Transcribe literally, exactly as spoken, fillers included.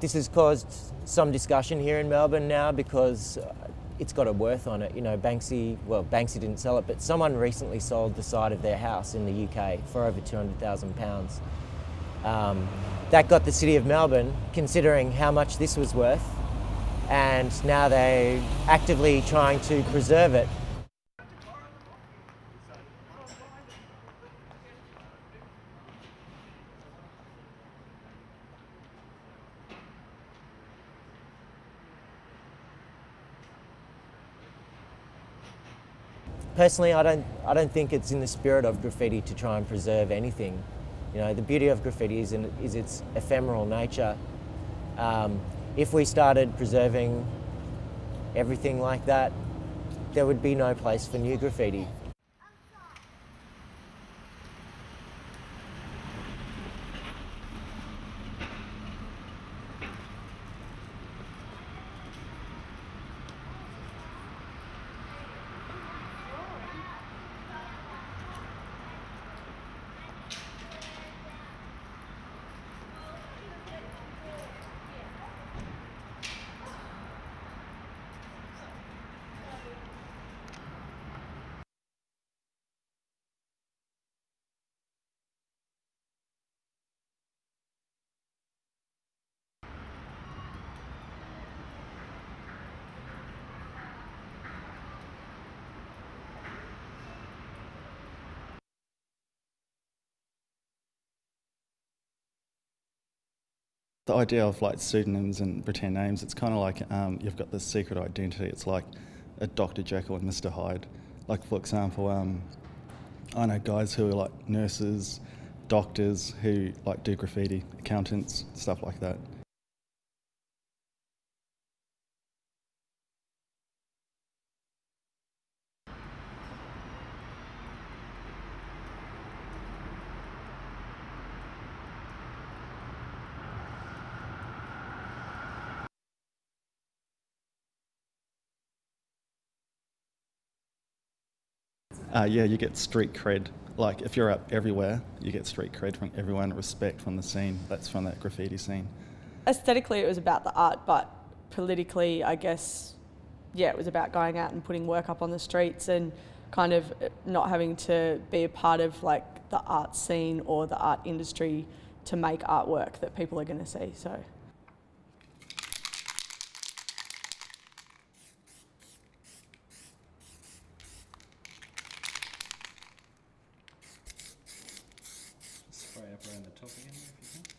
This has caused some discussion here in Melbourne now because it's got a worth on it. You know, Banksy, well, Banksy didn't sell it, but someone recently sold the side of their house in the U K for over two hundred thousand pounds. Um, that got the city of Melbourne considering how much this was worth, and now they're actively trying to preserve it. Personally, I don't, I don't think it's in the spirit of graffiti to try and preserve anything. You know, the beauty of graffiti is, in, is its ephemeral nature. Um, if we started preserving everything like that, there would be no place for new graffiti. The idea of like pseudonyms and pretend names, it's kind of like um, you've got this secret identity. It's like a Doctor Jekyl and Mister Hyde. Like, for example, um, I know guys who are like nurses, doctors who like do graffiti, accountants, stuff like that. Uh, yeah, you get street cred. Like, if you're up everywhere, you get street cred from everyone, respect from the scene. That's from that graffiti scene. Aesthetically, it was about the art, but politically, I guess, yeah, it was about going out and putting work up on the streets and kind of not having to be a part of, like, the art scene or the art industry to make artwork that people are going to see, so... Around the top again if you can.